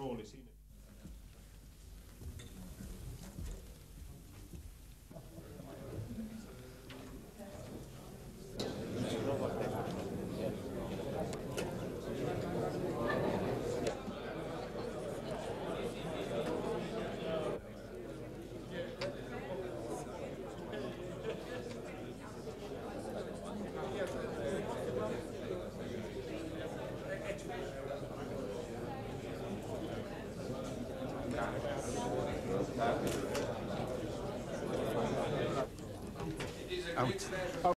rooli siinä. Out.